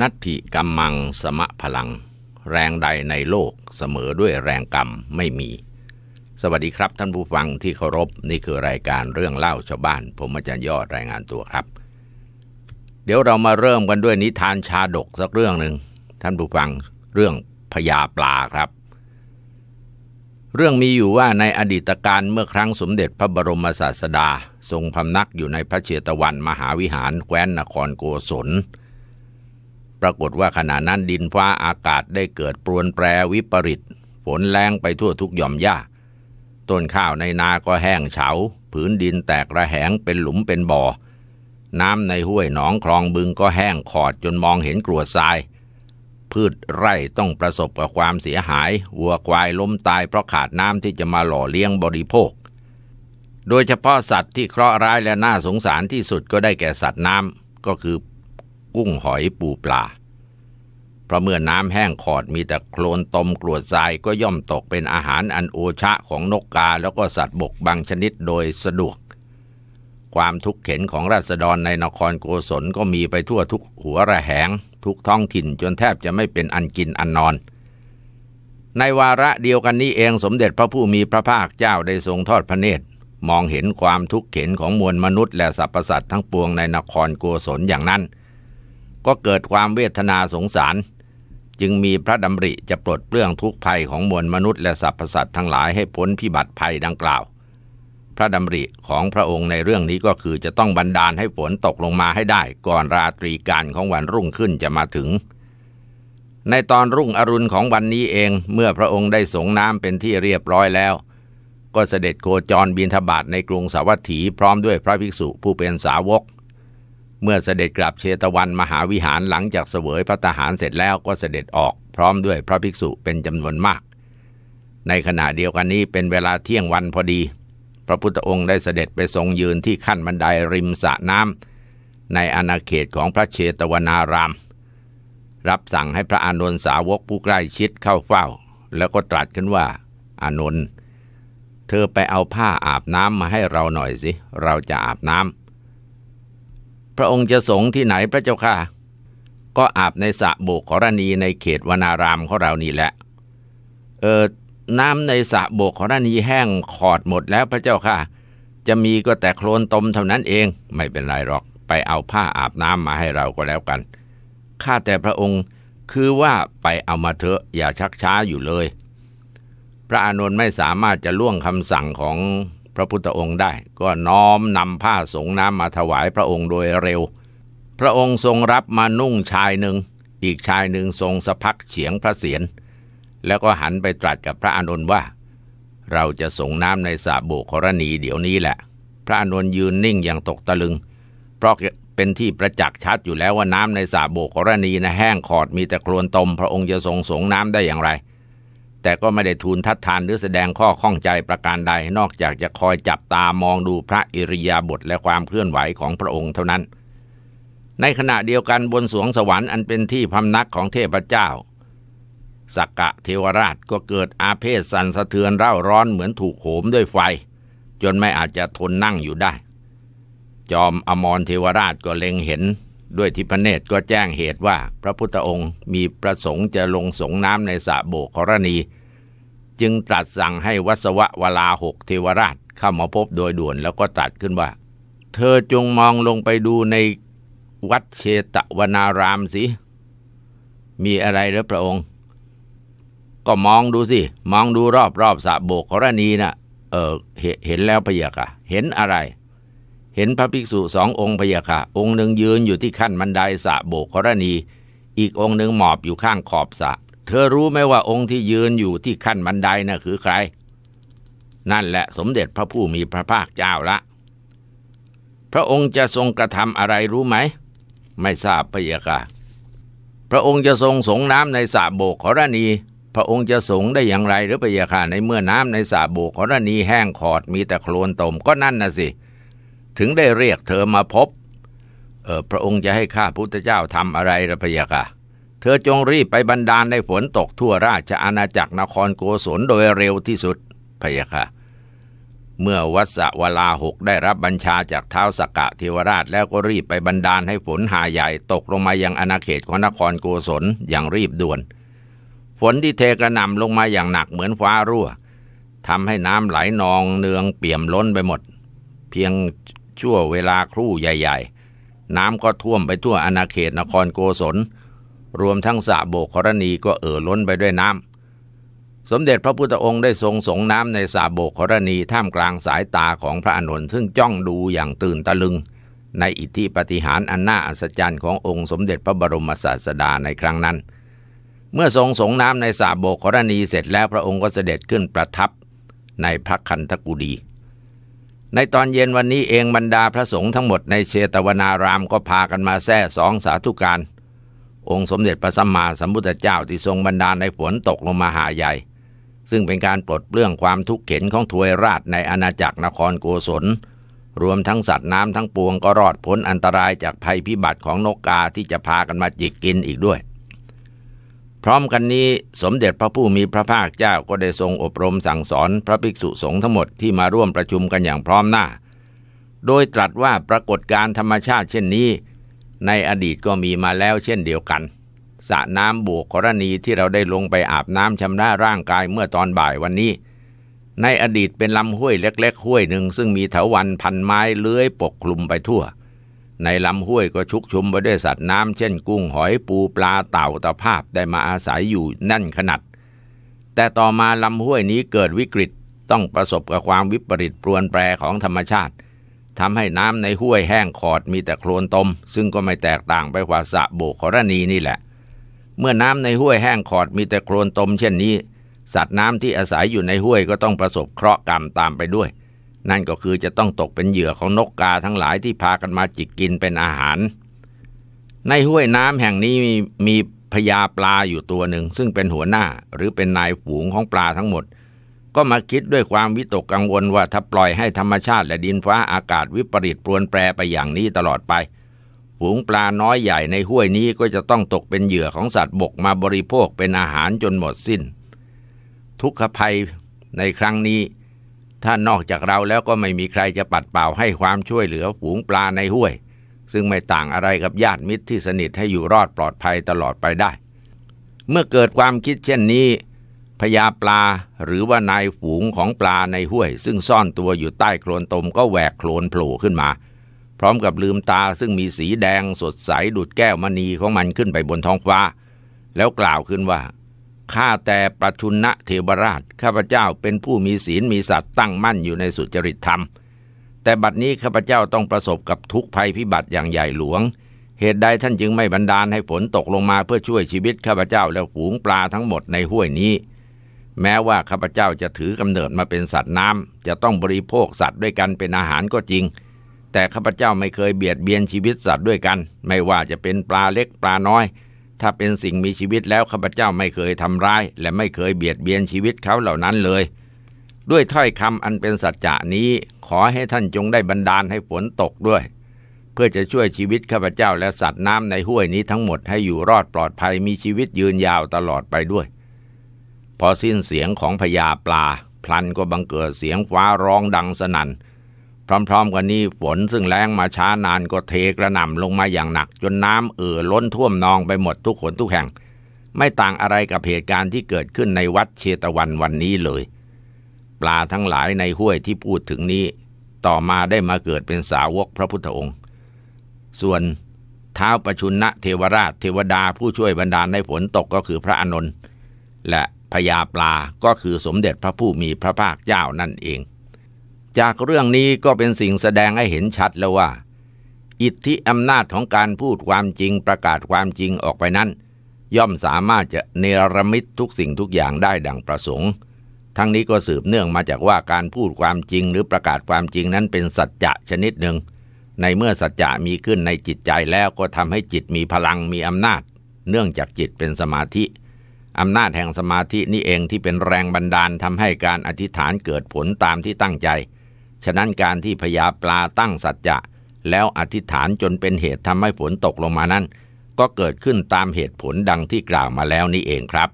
นัตถิกัมมังสมะพลังแรงใดในโลกเสมอด้วยแรงกรรมไม่มีสวัสดีครับท่านผู้ฟังที่เคารพนี่คือรายการเรื่องเล่าชาวบ้านผมอาจารย์ยอดรายงานตัวครับเดี๋ยวเรามาเริ่มกันด้วยนิทานชาดกสักเรื่องหนึ่งท่านผู้ฟังเรื่องพญาปลาครับเรื่องมีอยู่ว่าในอดีตการเมื่อครั้งสมเด็จพระบรมศาสดาทรงพำนักอยู่ในพระเชตวันมหาวิหารแคว้นนครโกศลปรากฏว่าขณะนั้นดินฟ้าอากาศได้เกิดปรวนแปรวิปริตฝนแรงไปทั่วทุกหย่อมหญ้าต้นข้าวในนาก็แห้งเฉาผืนดินแตกระแหงเป็นหลุมเป็นบ่อน้ำในห้วยหนองคลองบึงก็แห้งขอดจนมองเห็นกรวดทรายพืชไร่ต้องประสบกับความเสียหายวัวควายล้มตายเพราะขาดน้ำที่จะมาหล่อเลี้ยงบริโภคโดยเฉพาะสัตว์ที่เคราะห์ร้ายและน่าสงสารที่สุดก็ได้แก่สัตว์น้ำก็คือกุ้งหอยปูปลาเพราะเมื่อน้ำแห้งขอดมีแต่โคลนตมกรวดทรายก็ย่อมตกเป็นอาหารอันโอชะของนกกาแล้วก็สัตว์บกบางชนิดโดยสะดวกความทุกข์เข็นของราษฎรในนครโกศลก็มีไปทั่วทุกหัวระแหงทุกท้องถิ่นจนแทบจะไม่เป็นอันกินอันนอนในวาระเดียวกันนี้เองสมเด็จพระผู้มีพระภาคเจ้าได้ทรงทอดพระเนตรมองเห็นความทุกข์เข็นของมวลมนุษย์และสรรพสัตว์ทั้งปวงในนครโกศลอย่างนั้นก็เกิดความเวทนาสงสารจึงมีพระดำริจะปลดเปลื้องทุกภัยของมวลมนุษย์และสรรพสัตว์ทั้งหลายให้พ้นพิบัติภัยดังกล่าวพระดำริของพระองค์ในเรื่องนี้ก็คือจะต้องบันดาลให้ฝนตกลงมาให้ได้ก่อนราตรีการของวันรุ่งขึ้นจะมาถึงในตอนรุ่งอรุณของวันนี้เองเมื่อพระองค์ได้สงน้ำเป็นที่เรียบร้อยแล้วก็เสด็จโคจรบิณฑบาตในกรุงสาวัตถีพร้อมด้วยพระภิกษุผู้เป็นสาวกเมื่อเสด็จกลับเชตวันมหาวิหารหลังจากเสวยพระทหารเสร็จแล้วก็เสด็จออกพร้อมด้วยพระภิกษุเป็นจำนวนมากในขณะเดียวกันนี้เป็นเวลาเที่ยงวันพอดีพระพุทธองค์ได้เสด็จไปทรงยืนที่ขั้นบันไดริมสระน้ำในอาณาเขตของพระเชตวนารามรับสั่งให้พระอานนท์สาวกผู้ใกล้ชิดเข้าเฝ้าแล้วก็ตรัสขึ้นว่าอานนท์เธอไปเอาผ้าอาบน้ำมาให้เราหน่อยสิเราจะอาบน้ำพระองค์จะสงที่ไหนพระเจ้าค่ะก็อาบในสระโบกขรณีในเขตวนารามของเรานี่แหละน้ำในสระโบกขรณีแห้งขอดหมดแล้วพระเจ้าค่ะจะมีก็แต่โคลนตมเท่านั้นเองไม่เป็นไรหรอกไปเอาผ้าอาบน้ำมาให้เราก็แล้วกันข้าแต่พระองค์คือว่าไปเอามาเถอะอย่าชักช้าอยู่เลยพระอานนท์ไม่สามารถจะล่วงคำสั่งของพระพุทธองค์ได้ก็น้อมนำผ้าสงน้ำมาถวายพระองค์โดยเร็วพระองค์ทรงรับมานุ่งชายหนึ่งอีกชายหนึ่งทรงสะพักเฉียงพระเศียรแล้วก็หันไปตรัสกับพระอานนท์ว่าเราจะสงน้ำในสระโบกขรณีเดี๋ยวนี้แหละพระอานนท์ยืนนิ่งอย่างตกตะลึงเพราะเป็นที่ประจักษ์ชัดอยู่แล้วว่าน้ำในสระโบกขรณีนะแห้งขอดมีแต่โคลนตมพระองค์จะทรงสงน้ำได้อย่างไรแต่ก็ไม่ได้ทูลทัดทานหรือแสดงข้อข้องใจประการใดนอกจากจะคอยจับตามองดูพระอิริยาบถและความเคลื่อนไหวของพระองค์เท่านั้นในขณะเดียวกันบนสวงสวรรค์อันเป็นที่พำนักของเทพเจ้าสักกะเทวราชก็เกิดอาเพศสั่นสะเทือนเร่าร้อนเหมือนถูกโหมด้วยไฟจนไม่อาจจะทนนั่งอยู่ได้จอมอมรเทวราชก็เล็งเห็นด้วยทิพเนตรก็แจ้งเหตุว่าพระพุทธองค์มีประสงค์จะลงสงน้ำในสระโบกขรณีจึงตรัสสั่งให้วัสวะวลาหกเทวราชเข้ามาพบโดยด่วนแล้วก็ตรัสขึ้นว่าเธอจงมองลงไปดูในวัดเชตวนารามสิมีอะไรหรือพระองค์ก็มองดูสิมองดูรอบสระโบกขรณีนะเห็นแล้วพะยะค่ะเห็นอะไรเห็นพระภิกษุสององค์พะยะค่ะองค์หนึ่งยืนอยู่ที่ขั้นบันไดสระโบกขรณีอีกองค์หนึ่งหมอบอยู่ข้างขอบสระเธอรู้ไหมว่าองค์ที่ยืนอยู่ที่ขั้นบันไดน่ะคือใครนั่นแหละสมเด็จพระผู้มีพระภาคเจ้าละพระองค์จะทรงกระทำอะไรรู้ไหมไม่ทราบพะยะค่ะพระองค์จะทรงสงน้ำในสระโบกขรณีพระองค์จะสงได้อย่างไรหรือพะยะค่ะในเมื่อน้ำในสระโบกขรณีแห้งขอดมีแต่โคลนตมก็นั่นน่ะสิถึงได้เรียกเธอมาพบพระองค์จะให้ข้าพุทธเจ้าทำอะไรล่ะพะยะค่ะเธอจงรีบไปบันดาลให้ฝนตกทั่วราชอาณาจักรนครโกศลโดยเร็วที่สุดพะยะค่ะ เมื่อวัสสวราหกได้รับบัญชาจากท้าวสักกะเทวราชแล้วก็รีบไปบันดาลให้ฝนหาใหญ่ตกลงมายังอาณาเขตของนครโกศลอย่างรีบด่วนฝนที่เทกระหน่ำลงมาอย่างหนักเหมือนฟ้ารั่วทำให้น้ำไหลนองเนืองเปี่ยมล้นไปหมดเพียงชั่วเวลาครู่ใหญ่ๆน้ำก็ท่วมไปทั่วอาณาเขตนครโกศลรวมทั้งสระโบกขรณีก็ล้นไปด้วยน้ำสมเด็จพระพุทธองค์ได้ทรงสงน้ำในสระโบกขรณีท่ามกลางสายตาของพระอานนท์ซึ่งจ้องดูอย่างตื่นตะลึงในอิทธิปาฏิหาริย์อันน่าอัศจรรย์ขององค์สมเด็จพระบรมศาสดาในครั้งนั้นเมื่อทรงสงน้ำในสระโบกขรณีเสร็จแล้วพระองค์ก็เสด็จขึ้นประทับในพระคันธกุฎีในตอนเย็นวันนี้เองบรรดาพระสงฆ์ทั้งหมดในเชตวนารามก็พากันมาแซ่สองสาธุการองค์สมเด็จพระสัมมาสัมพุทธเจ้าที่ทรงบันดาลในฝนตกลงมาหาใหญ่ซึ่งเป็นการปลดเปลื้องความทุกข์เข็ญของทวยราชในอาณาจักรนครโกศลรวมทั้งสัตว์น้ำทั้งปวงก็รอดพ้นอันตรายจากภัยพิบัติของนกกาที่จะพากันมาจิกกินอีกด้วยพร้อมกันนี้สมเด็จพระผู้มีพระภาคเจ้าก็ได้ทรงอบรมสั่งสอนพระภิกษุสงฆ์ทั้งหมดที่มาร่วมประชุมกันอย่างพร้อมหน้าโดยตรัสว่าปรากฏการณ์ธรรมชาติเช่นนี้ในอดีตก็มีมาแล้วเช่นเดียวกันสระน้ำโบกขรณีที่เราได้ลงไปอาบน้ำชำระร่างกายเมื่อตอนบ่ายวันนี้ในอดีตเป็นลำห้วยเล็กๆห้วยหนึ่งซึ่งมีเถาวัลย์พันไม้เลื้อยปกคลุมไปทั่วในลำห้วยก็ชุกชุมไปด้วยสัตว์น้ำเช่นกุ้งหอยปูปลาเต่าตะภาพได้มาอาศัยอยู่แน่นขนาดแต่ต่อมาลำห้วยนี้เกิดวิกฤตต้องประสบกับความวิปริตปรวนแปรของธรรมชาติทำให้น้ำในห้วยแห้งขอดมีแต่โคลนตมซึ่งก็ไม่แตกต่างไปกว่าสระโบกขรณีนี่แหละเมื่อน้ำในห้วยแห้งขอดมีแต่โคลนตมเช่นนี้สัตว์น้ำที่อาศัยอยู่ในห้วยก็ต้องประสบเคราะห์กรรมตามไปด้วยนั่นก็คือจะต้องตกเป็นเหยื่อของนกกาทั้งหลายที่พากันมาจิกกินเป็นอาหารในห้วยน้ำแห่งนี้มีพญาปลาอยู่ตัวหนึ่งซึ่งเป็นหัวหน้าหรือเป็นนายฝูงของปลาทั้งหมดก็มาคิดด้วยความวิตกกังวลว่าถ้าปล่อยให้ธรรมชาติและดินฟ้าอากาศวิปริตปรวนแปรไปอย่างนี้ตลอดไปฝูงปลาน้อยใหญ่ในห้วยนี้ก็จะต้องตกเป็นเหยื่อของสัตว์บกมาบริโภคเป็นอาหารจนหมดสิ้นทุกขภัยในครั้งนี้ถ้านอกจากเราแล้วก็ไม่มีใครจะปัดเป่าให้ความช่วยเหลือฝูงปลาในห้วยซึ่งไม่ต่างอะไรกับญาติมิตรที่สนิทให้อยู่รอดปลอดภัยตลอดไปได้เมื่อเกิดความคิดเช่นนี้พญาปลาหรือว่านายฝูงของปลาในห้วยซึ่งซ่อนตัวอยู่ใต้โคลนตมก็แหวกโคลนโผล่ขึ้นมาพร้อมกับลืมตาซึ่งมีสีแดงสดใสดุจแก้วมณีของมันขึ้นไปบนท้องฟ้าแล้วกล่าวขึ้นว่าข้าแต่ประชุณะเทวราชข้าพเจ้าเป็นผู้มีศีลมีสัตย์ตั้งมั่นอยู่ในสุจริตธรรมแต่บัดนี้ข้าพเจ้าต้องประสบกับทุกภัยพิบัติอย่างใหญ่หลวงเหตุใดท่านจึงไม่บันดาลให้ฝนตกลงมาเพื่อช่วยชีวิตข้าพเจ้าและฝูงปลาทั้งหมดในห้วยนี้แม้ว่าข้าพเจ้าจะถือกำเนิดมาเป็นสัตว์น้ำจะต้องบริโภคสัตว์ด้วยกันเป็นอาหารก็จริงแต่ข้าพเจ้าไม่เคยเบียดเบียนชีวิตสัตว์ด้วยกันไม่ว่าจะเป็นปลาเล็กปลาน้อยถ้าเป็นสิ่งมีชีวิตแล้วข้าพเจ้าไม่เคยทำร้ายและไม่เคยเบียดเบียนชีวิตเขาเหล่านั้นเลยด้วยถ้อยคำอันเป็นสัจจะนี้ขอให้ท่านจงได้บันดาลให้ฝนตกด้วยเพื่อจะช่วยชีวิตข้าพเจ้าและสัตว์น้ำในห้วยนี้ทั้งหมดให้อยู่รอดปลอดภัยมีชีวิตยืนยาวตลอดไปด้วยพอสิ้นเสียงของพญาปลาพลันก็บังเกิดเสียงฟ้าร้องดังสนั่นพร้อมๆกันนี้ฝนซึ่งแล้งมาช้านานก็เทกระหน่ำลงมาอย่างหนักจนน้ำล้นท่วมนองไปหมดทุกคนทุกแห่งไม่ต่างอะไรกับเหตุการณ์ที่เกิดขึ้นในวัดเชตวันวันนี้เลยปลาทั้งหลายในห้วยที่พูดถึงนี้ต่อมาได้มาเกิดเป็นสาวกพระพุทธองค์ส่วนท้าวประชุณะเทวราชเทวดาผู้ช่วยบันดาลให้ฝนตกก็คือพระอานนท์และพญาปลาก็คือสมเด็จพระผู้มีพระภาคเจ้านั่นเองจากเรื่องนี้ก็เป็นสิ่งแสดงให้เห็นชัดแล้วว่าอิทธิอำนาจของการพูดความจริงประกาศความจริงออกไปนั้นย่อมสามารถจะเนรมิตทุกสิ่งทุกอย่างได้ดังประสงค์ทั้งนี้ก็สืบเนื่องมาจากว่าการพูดความจริงหรือประกาศความจริงนั้นเป็นสัจจะชนิดหนึ่งในเมื่อสัจจะมีขึ้นในจิตใจแล้วก็ทำให้จิตมีพลังมีอำนาจเนื่องจากจิตเป็นสมาธิอำนาจแห่งสมาธินี่เองที่เป็นแรงบันดาลทำให้การอธิษฐานเกิดผลตามที่ตั้งใจฉะนั้นการที่พญาปลาตั้งสัจจะแล้วอธิษฐานจนเป็นเหตุทำให้ฝนตกลงมานั้นก็เกิดขึ้นตามเหตุผลดังที่กล่าวมาแล้วนี่เองครับ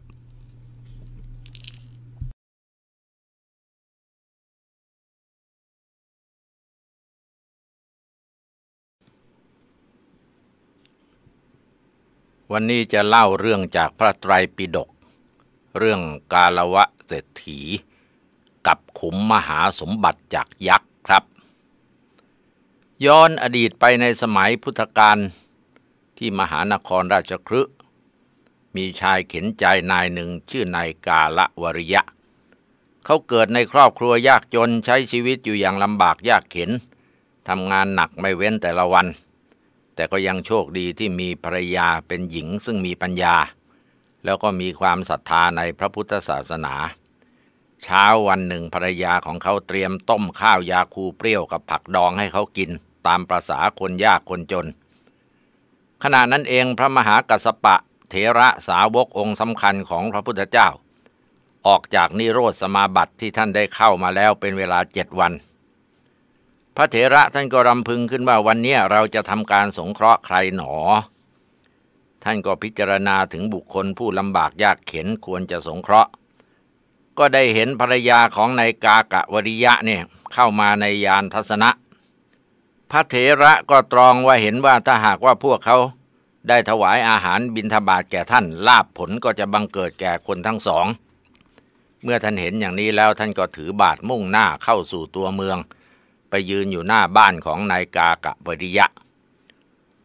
วันนี้จะเล่าเรื่องจากพระไตรปิฎกเรื่องกาลวะเศรษฐีกับขุมมหาสมบัติจากยักษ์ครับย้อนอดีตไปในสมัยพุทธกาลที่มหานครราชคฤห์มีชายเข็นใจนายหนึ่งชื่อนายกาลวริยะเขาเกิดในครอบครัวยากจนใช้ชีวิตอยู่อย่างลำบากยากเข็ญทำงานหนักไม่เว้นแต่ละวันแต่ก็ยังโชคดีที่มีภรรยาเป็นหญิงซึ่งมีปัญญาแล้วก็มีความศรัทธาในพระพุทธศาสนาเช้าวันหนึ่งภรรยาของเขาเตรียมต้มข้าวยาคูเปรี้ยวกับผักดองให้เขากินตามประสาคนยากคนจนขณะนั้นเองพระมหากัสสปะเถระสาวกองค์สำคัญของพระพุทธเจ้าออกจากนิโรธสมาบัติที่ท่านได้เข้ามาแล้วเป็นเวลา7 วันพระเถระท่านก็รำพึงขึ้นว่าวันนี้เราจะทำการสงเคราะห์ใครหนอท่านก็พิจารณาถึงบุคคลผู้ลำบากยากเข็ญควรจะสงเคราะห์ก็ได้เห็นภรรยาของนายกากวริยะเนี่ยเข้ามาในยานทัศนะพระเถระก็ตรองว่าเห็นว่าถ้าหากว่าพวกเขาได้ถวายอาหารบิณฑบาตแก่ท่านลาภผลก็จะบังเกิดแก่คนทั้งสองเมื่อท่านเห็นอย่างนี้แล้วท่านก็ถือบาตรมุ่งหน้าเข้าสู่ตัวเมืองไปยืนอยู่หน้าบ้านของนายกากวริยะ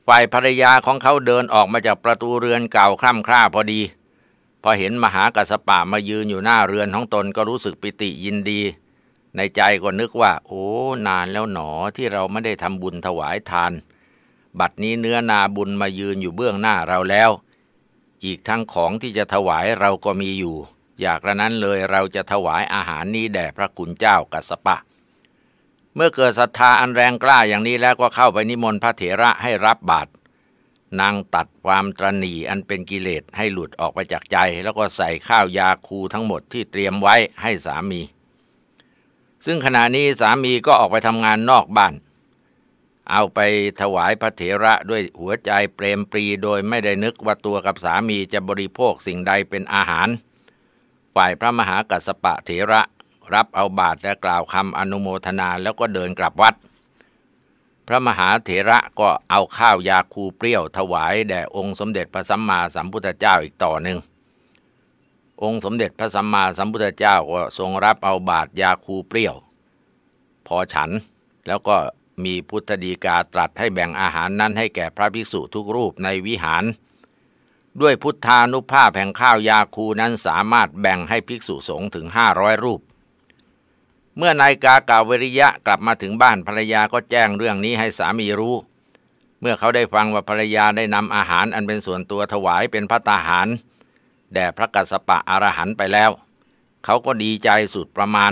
ฝ่ายภรรยาของเขาเดินออกมาจากประตูเรือนเก่าคร่ำคร่าพอดีพอเห็นมหากัสสปะมายืนอยู่หน้าเรือนของตนก็รู้สึกปิติยินดีในใจก็นึกว่าโอ้นานแล้วหนอที่เราไม่ได้ทำบุญถวายทานบัดนี้เนื้อนาบุญมายืนอยู่เบื้องหน้าเราแล้วอีกทั้งของที่จะถวายเราก็มีอยู่อยากระนั้นเลยเราจะถวายอาหารนี้แด่พระคุณเจ้ากัสสปะเมื่อเกิดศรัทธาอันแรงกล้าอย่างนี้แล้วก็เข้าไปนิมนต์พระเถระให้รับบาตรนางตัดความตระหนี่อันเป็นกิเลสให้หลุดออกไปจากใจแล้วก็ใส่ข้าวยาคูทั้งหมดที่เตรียมไว้ให้สามีซึ่งขณะนี้สามีก็ออกไปทำงานนอกบ้านเอาไปถวายพระเถระด้วยหัวใจเปรมปรีโดยไม่ได้นึกว่าตัวกับสามีจะบริโภคสิ่งใดเป็นอาหารฝ่ายพระมหากัสสปะเถระรับเอาบาตรและกล่าวคำอนุโมทนาแล้วก็เดินกลับวัดพระมหาเถระก็เอาข้าวยาคูเปรี้ยวถวายแด่องค์สมเด็จพระสัมมาสัมพุทธเจ้าอีกต่อหนึ่งองค์สมเด็จพระสัมมาสัมพุทธเจ้าก็ทรงรับเอาบาตรยาคูเปรี้ยวพอฉันแล้วก็มีพุทธดีกาตรัสให้แบ่งอาหารนั้นให้แก่พระภิกษุทุกรูปในวิหารด้วยพุทธานุภาพแห่งข้าวยาคูนั้นสามารถแบ่งให้ภิกษุสงฆ์ถึง500 รูปเมื่อนายกากวริยะกลับมาถึงบ้านภรรยาก็แจ้งเรื่องนี้ให้สามีรู้เมื่อเขาได้ฟังว่าภรรยาได้นำอาหารอันเป็นส่วนตัวถวายเป็นภัตตาหารแด่พระกัสสปะอรหันต์ไปแล้วเขาก็ดีใจสุดประมาณ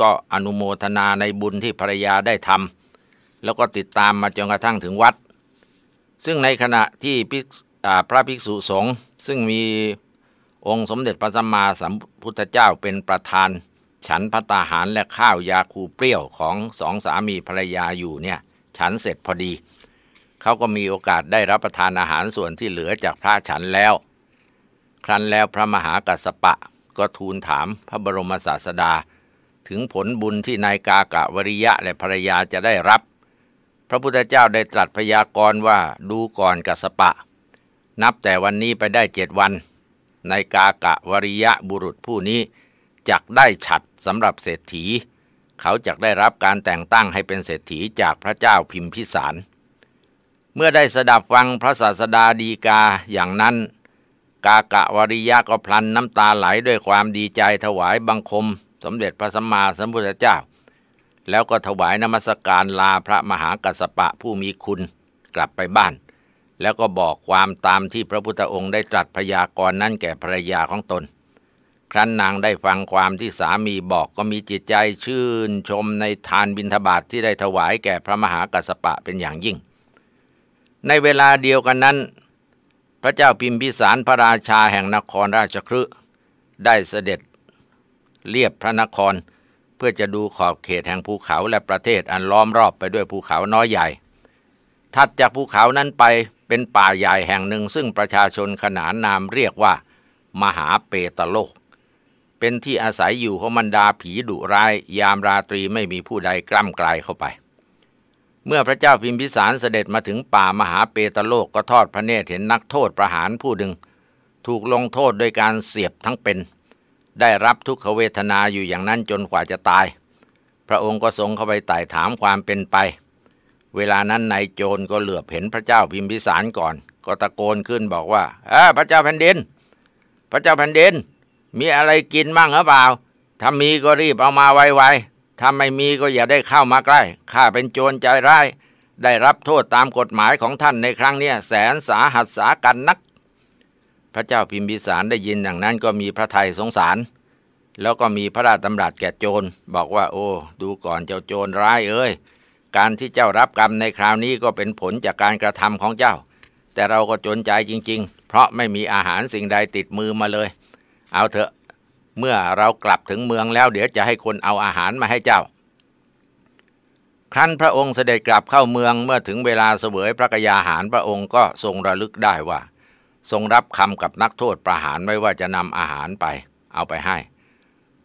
ก็อนุโมทนาในบุญที่ภรรยาได้ทำแล้วก็ติดตามมาจนกระทั่งถึงวัดซึ่งในขณะที่พระภิกษุสงฆ์ซึ่งมีองค์สมเด็จพระสัมมาสัมพุทธเจ้าเป็นประธานฉันภัตตาหารและข้าวยาคูเปรี้ยวของสองสามีภรรยาอยู่เนี่ยฉันเสร็จพอดีเขาก็มีโอกาสได้รับประทานอาหารส่วนที่เหลือจากพระฉันแล้วครั้นแล้วพระมหากัสสปะก็ทูลถามพระบรมศาสดาถึงผลบุญที่นายกากวริยะและภรรยาจะได้รับพระพุทธเจ้าได้ตรัสพยากรณ์ว่าดูก่อนกัสสปะนับแต่วันนี้ไปได้7 วันนายกากวริยะบุรุษผู้นี้จักได้ฉัตรสำหรับเศรษฐีเขาจักได้รับการแต่งตั้งให้เป็นเศรษฐีจากพระเจ้าพิมพิสารเมื่อได้สดับฟังพระศาสดาดีกาอย่างนั้นกากวริยะก็พลันน้ำตาไหลด้วยความดีใจถวายบังคมสมเด็จพระสัมมาสัมพุทธเจ้าแล้วก็ถวายนมัสการลาพระมหากัสสปะผู้มีคุณกลับไปบ้านแล้วก็บอกความตามที่พระพุทธองค์ได้ตรัสพยากรณ์นั้นแก่ภรรยาของตนครั้นนางได้ฟังความที่สามีบอกก็มีจิตใจชื่นชมในทานบิณฑบาต ที่ได้ถวายแก่พระมหากัสสปะเป็นอย่างยิ่งในเวลาเดียวกันนั้นพระเจ้าพิมพิสารพระราชาแห่งนครราชคฤห์ได้เสด็จเลียบพระนครเพื่อจะดูขอบเขตแห่งภูเขาและประเทศอันล้อมรอบไปด้วยภูเขาน้อยใหญ่ถัดจากภูเขานั้นไปเป็นป่าใหญ่แห่งหนึ่งซึ่งประชาชนขนานนามเรียกว่ามหาเปตโลกเป็นที่อาศัยอยู่ของบรรดาผีดุร้ายยามราตรีไม่มีผู้ใดกล้ำกลายเข้าไป เมื่อพระเจ้าพิมพิสารเสด็จมาถึงป่ามหาเปตโลกก็ทอดพระเนตรเห็นนักโทษประหารผู้หนึ่งถูกลงโทษโดยการเสียบทั้งเป็นได้รับทุกขเวทนาอยู่อย่างนั้นจนกว่าจะตายพระองค์ก็ทรงเข้าไปไต่ถามความเป็นไปเวลานั้นนายโจรก็เหลือบเห็นพระเจ้าพิมพิสารก่อนก็ตะโกนขึ้นบอกว่าพระเจ้าแผ่นดินพระเจ้าแผ่นดินมีอะไรกินมั่งหรือเปล่าถ้ามีก็รีบเอามาไวๆถ้าไม่มีก็อย่าได้เข้ามาใกล้ข้าเป็นโจรใจร้ายได้รับโทษตามกฎหมายของท่านในครั้งนี้แสนสาหัสสากันนักพระเจ้าพิมพิสารได้ยินอย่างนั้นก็มีพระทัยสงสารแล้วก็มีพระราชดำรัสแก่โจรบอกว่าโอ้ดูก่อนเจ้าโจรร้ายเอ้ยการที่เจ้ารับกรรมในคราวนี้ก็เป็นผลจากการกระทำของเจ้าแต่เราก็จนใจจริงๆเพราะไม่มีอาหารสิ่งใดติดมือมาเลยเอาเถอะเมื่อเรากลับถึงเมืองแล้วเดี๋ยวจะให้คนเอาอาหารมาให้เจ้าครั้นพระองค์เสด็จกลับเข้าเมืองเมื่อถึงเวลาเสวยพระกยาหารพระองค์ก็ทรงระลึกได้ว่าทรงรับคำกับนักโทษประหารไว้ว่าจะนำอาหารไปเอาไปให้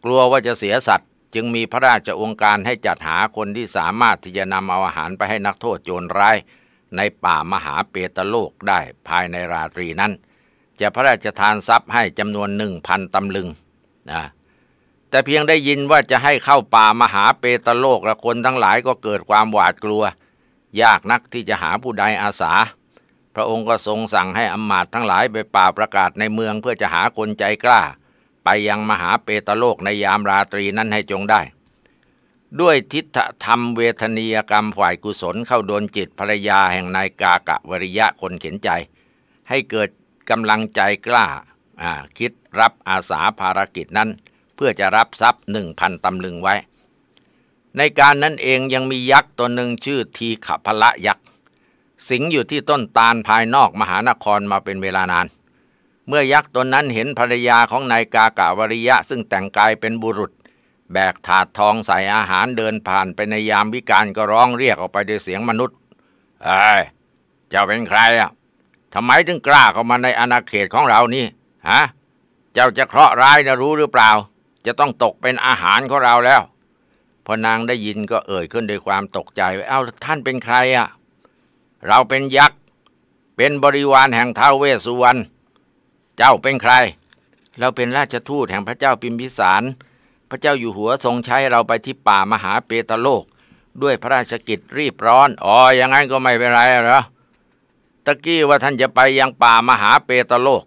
กลัวว่าจะเสียสัตว์จึงมีพระราชองค์การให้จัดหาคนที่สามารถที่จะนำเอาอาหารไปให้นักโทษโจรร้ายในป่ามหาเปตโลกได้ภายในราตรีนั้นจะพระราชทานทรัพย์ให้จำนวน 1,000 ตำลึงนะแต่เพียงได้ยินว่าจะให้เข้าป่ามหาเปตโลกและคนทั้งหลายก็เกิดความหวาดกลัวยากนักที่จะหาผู้ใดอาสาพระองค์ก็ทรงสั่งให้อำมาตย์ทั้งหลายไปป่าประกาศในเมืองเพื่อจะหาคนใจกล้าไปยังมหาเปตโลกในยามราตรีนั้นให้จงได้ด้วยทิฏฐธรรมเวทนียกรรมฝ่ายกุศลเข้าโดนจิตภรรยาแห่งนายกากวริยะคนเข็นใจให้เกิดกำลังใจกล้าคิดรับอาสาภารกิจนั้นเพื่อจะรับทรัพย์ 1,000 ตำลึงไว้ในการนั้นเองยังมียักษ์ตัวหนึ่งชื่อทีฆพละยักษ์สิงอยู่ที่ต้นตาลภายนอกมหานครมาเป็นเวลานานเมื่อยักษ์ตนนั้นเห็นภรรยาของนายกากวริยะซึ่งแต่งกายเป็นบุรุษแบกถาดทองใส่อาหารเดินผ่านไปในยามวิกาลก็ร้องเรียกออกไปด้วยเสียงมนุษย์เอ้ยเจ้าเป็นใครอ่ะทำไมถึงกล้าเข้ามาในอาณาเขตของเรานี่ฮะเจ้าจะเคราะห์ร้ายนะรู้หรือเปล่าจะต้องตกเป็นอาหารของเราแล้วพอนางได้ยินก็เอ่ยขึ้นด้วยความตกใจว่าเอ้าท่านเป็นใครอ่ะเราเป็นยักษ์เป็นบริวารแห่งท้าวเวสสุวรรณเจ้าเป็นใครเราเป็นราชทูตแห่งพระเจ้าพิมพิสารพระเจ้าอยู่หัวทรงใช้เราไปที่ป่ามหาเปตโลกด้วยพระราชกิจรีบร้อนอ๋ออย่างนั้นก็ไม่เป็นไรหรอตะกี้ว่าท่านจะไปยังป่ามหาเปตโลก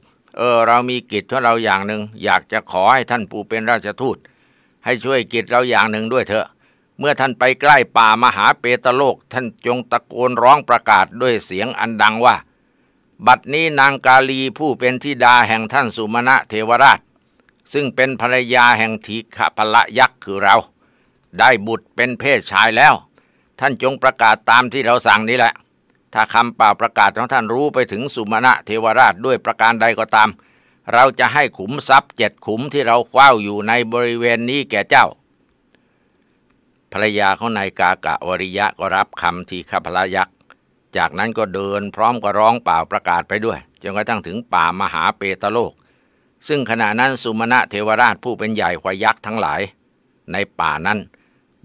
เรามีกิจของเราอย่างหนึ่งอยากจะขอให้ท่านผู้เป็นราชทูตให้ช่วยกิจเราอย่างหนึ่งด้วยเถอะเมื่อท่านไปใกล้ป่ามหาเปตโลกท่านจงตะโกนร้องประกาศด้วยเสียงอันดังว่าบัดนี้นางกาลีผู้เป็นธิดาแห่งท่านสุมนะเทวราชซึ่งเป็นภรรยาแห่งทีฆพละยักษ์คือเราได้บุตรเป็นเพศชายแล้วท่านจงประกาศตามที่เราสั่งนี้แหละถ้าคำเปล่าประกาศของท่านรู้ไปถึงสุมนะเทวราชด้วยประการใดก็ตามเราจะให้ขุมทรัพย์7 ขุมที่เราเฝ้าอยู่ในบริเวณนี้แก่เจ้าภรรยาของนายกากวริยะก็รับคำทีฆพละยักษ์จากนั้นก็เดินพร้อมกับร้องเปล่าประกาศไปด้วยจนกระทั่งถึงป่ามหาเปตโลกซึ่งขณะนั้นสุมนะเทวราชผู้เป็นใหญ่กว่ายักษ์ทั้งหลายในป่านั้น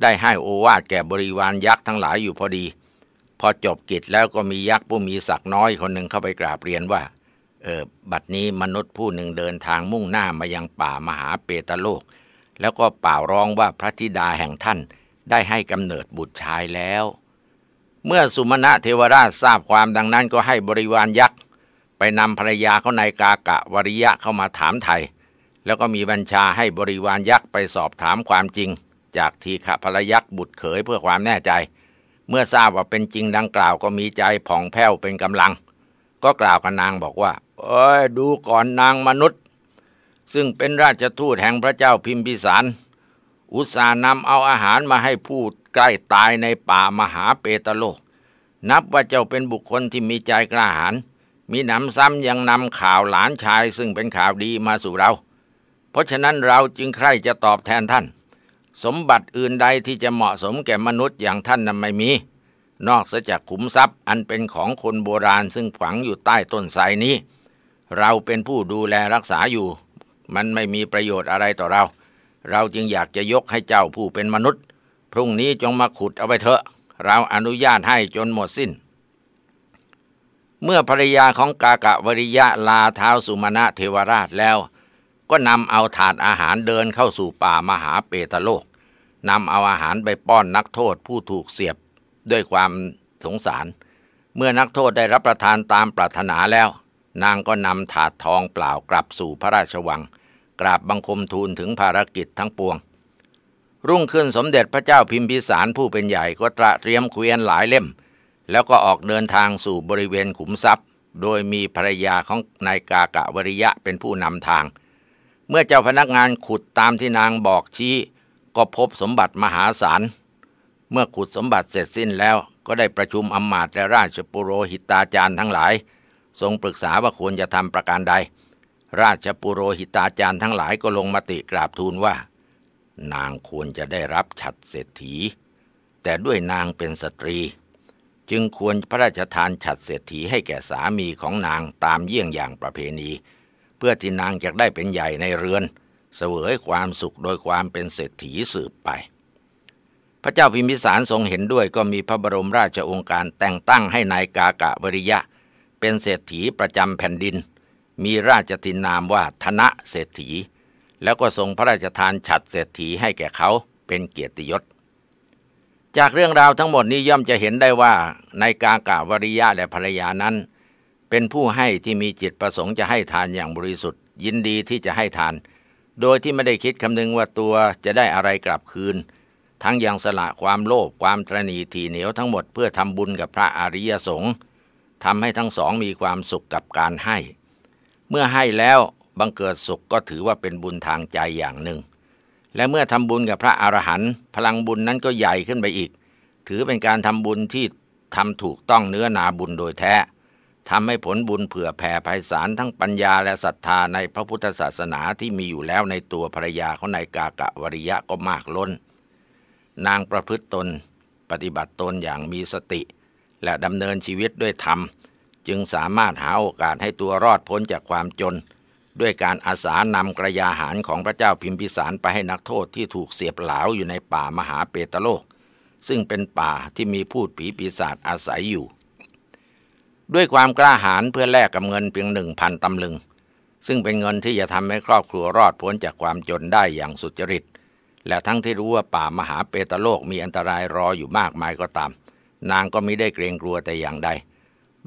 ได้ให้โอวาทแก่บริวารยักษ์ทั้งหลายอยู่พอดีพอจบกิจแล้วก็มียักษ์ผู้มีศักดิ์น้อยคนหนึ่งเข้าไปกราบเรียนว่าบัดนี้มนุษย์ผู้หนึ่งเดินทางมุ่งหน้ามายังป่ามหาเปตโลกแล้วก็เป่าร้องว่าพระธิดาแห่งท่านได้ให้กำเนิดบุตรชายแล้วเมื่อสุมนะเทวราชทราบความดังนั้นก็ให้บริวารยักษ์ไปนำภรรยาเขานายกากวริยะเข้ามาถามไทยแล้วก็มีบัญชาให้บริวารยักษ์ไปสอบถามความจริงจากทีฆพละยักษ์บุตรเขยเพื่อความแน่ใจเมื่อทราบว่าเป็นจริงดังกล่าวก็มีใจผ่องแผ้วเป็นกำลังก็กล่าวกับนางบอกว่าเอ้ยดูก่อนนางมนุษย์ซึ่งเป็นราชทูตแห่งพระเจ้าพิมพิสารอุตส่าห์นำเอาอาหารมาให้ผู้ใกล้ตายในป่ามหาเปตโลกนับว่าเจ้าเป็นบุคคลที่มีใจกล้าหาญมีหนำซ้ำยังนำข่าวหลานชายซึ่งเป็นข่าวดีมาสู่เราเพราะฉะนั้นเราจึงใคร่จะตอบแทนท่านสมบัติอื่นใดที่จะเหมาะสมแก่มนุษย์อย่างท่านนั้นไม่มีนอกเสียจากขุมทรัพย์อันเป็นของคนโบราณซึ่งฝังอยู่ใต้ต้นไทรนี้เราเป็นผู้ดูแลรักษาอยู่มันไม่มีประโยชน์อะไรต่อเราเราจึงอยากจะยกให้เจ้าผู้เป็นมนุษย์พรุ่งนี้จงมาขุดเอาไปเถอะ เราอนุญาตให้จนหมดสิ้นเมื่อภรรยาของกากวริยะลาท้าวสุมาณะเทวราชแล้วก็นำเอาถาดอาหารเดินเข้าสู่ป่ามหาเปตโลกนำเอาอาหารไปป้อนนักโทษผู้ถูกเสียบด้วยความสงสารเมื่อนักโทษได้รับประทานตามปรารถนาแล้วนางก็นำถาดทองเปล่ากลับสู่พระราชวังกราบบังคมทูลถึงภารกิจทั้งปวงรุ่งขึ้นสมเด็จพระเจ้าพิมพิสารผู้เป็นใหญ่ก็ตระเตรียมเกวียนหลายเล่มแล้วก็ออกเดินทางสู่บริเวณขุมทรัพย์โดยมีภรรยาของนายกากวริยะเป็นผู้นำทางเมื่อเจ้าพนักงานขุดตามที่นางบอกชี้ก็พบสมบัติมหาศาลเมื่อขุดสมบัติเสร็จสิ้นแล้วก็ได้ประชุมอมาตย์และราชปุโรหิตาจารย์ทั้งหลายทรงปรึกษาว่าควรจะทำประการใดราชปุโรหิตาจารย์ทั้งหลายก็ลงมติกราบทูลว่านางควรจะได้รับฉัตรเศรษฐีแต่ด้วยนางเป็นสตรีจึงควรพระราชทานฉัตรเศรษฐีให้แก่สามีของนางตามเยี่ยงอย่างประเพณีเพื่อที่นางจะได้เป็นใหญ่ในเรือนเสวยความสุขโดยความเป็นเศรษฐีสืบไปพระเจ้าพิมพิสารทรงเห็นด้วยก็มีพระบรมราชโองการแต่งตั้งให้นายกากวริยะเป็นเศรษฐีประจำแผ่นดินมีราชทินนามว่าธนะเศรษฐีแล้วก็ทรงพระราชทานฉัตรเศรษฐีให้แก่เขาเป็นเกียรติยศจากเรื่องราวทั้งหมดนี้ย่อมจะเห็นได้ว่านายกากวริยะและภรรยานั้นเป็นผู้ให้ที่มีจิตประสงค์จะให้ทานอย่างบริสุทธิ์ยินดีที่จะให้ทานโดยที่ไม่ได้คิดคำนึงว่าตัวจะได้อะไรกลับคืนทั้งยังสละความโลภความตระหนี่ถี่เหนียวทั้งหมดเพื่อทำบุญกับพระอริยสงฆ์ทำให้ทั้งสองมีความสุขกับการให้เมื่อให้แล้วบังเกิดสุขก็ถือว่าเป็นบุญทางใจอย่างหนึ่งและเมื่อทำบุญกับพระอรหันต์พลังบุญนั้นก็ใหญ่ขึ้นไปอีกถือเป็นการทำบุญที่ทำถูกต้องเนื้อนาบุญโดยแท้ทำให้ผลบุญเผื่อแผ่ไพศาลทั้งปัญญาและศรัทธาในพระพุทธศาสนาที่มีอยู่แล้วในตัวภรรยาของนายกากวริยะก็มากล้นนางประพฤติตนปฏิบัติตนอย่างมีสติและดำเนินชีวิตด้วยธรรมจึงสามารถหาโอกาสให้ตัวรอดพ้นจากความจนด้วยการอาสานำกระยาหารของพระเจ้าพิมพิสารไปให้นักโทษที่ถูกเสียบหลาวอยู่ในป่ามหาเปตโลกซึ่งเป็นป่าที่มีพูดผีปีศาจอาศัยอยู่ด้วยความกล้าหาญเพื่อแลกกับเงินเพียง 1,000 ตำลึงซึ่งเป็นเงินที่จะทำให้ครอบครัวรอดพ้นจากความจนได้อย่างสุจริตและทั้งที่รู้ว่าป่ามหาเปตโลกมีอันตรายรออยู่มากมายก็ตามนางก็ไม่ได้เกรงกลัวแต่อย่างใด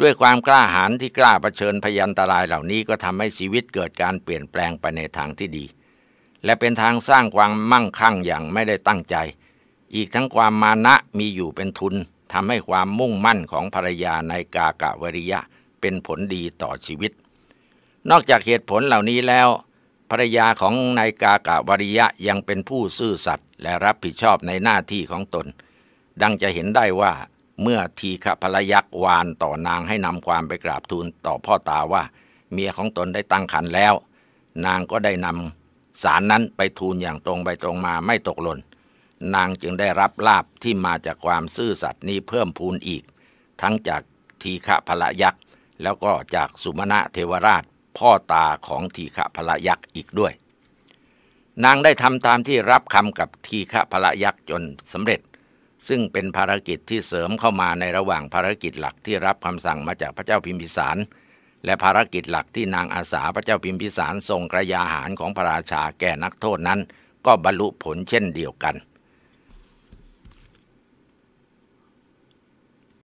ด้วยความกล้าหาญที่กล้าเผชิญพยันตรายเหล่านี้ก็ทำให้ชีวิตเกิดการเปลี่ยนแปลงไปในทางที่ดีและเป็นทางสร้างความมั่งคั่งอย่างไม่ได้ตั้งใจอีกทั้งความมานะมีอยู่เป็นทุนทำให้ความมุ่งมั่นของภรรยานายกากวริยะเป็นผลดีต่อชีวิตนอกจากเหตุผลเหล่านี้แล้วภรรยาของนายกากวริยะยังเป็นผู้ซื่อสัตย์และรับผิดชอบในหน้าที่ของตนดังจะเห็นได้ว่าเมื่อทีฆพลยักษ์วานต่อนางให้นำความไปกราบทูลต่อพ่อตาว่าเมียของตนได้ตั้งครรภ์แล้วนางก็ได้นำสารนั้นไปทูลอย่างตรงไปตรงมาไม่ตกหล่นนางจึงได้รับลาภที่มาจากความซื่อสัตย์นี้เพิ่มพูนอีกทั้งจากทีฆพลยักษ์แล้วก็จากสุมาณะเทวราชพ่อตาของทีฆพลยักษ์อีกด้วยนางได้ทำตามที่รับคำกับทีฆพลยักษ์จนสำเร็จซึ่งเป็นภารกิจที่เสริมเข้ามาในระหว่างภารกิจหลักที่รับคำสั่งมาจากพระเจ้าพิมพิสารและภารกิจหลักที่นางอาสาพระเจ้าพิมพิสารทรงกระยาหารของพระราชาแก่นักโทษนั้นก็บรรลุผลเช่นเดียวกัน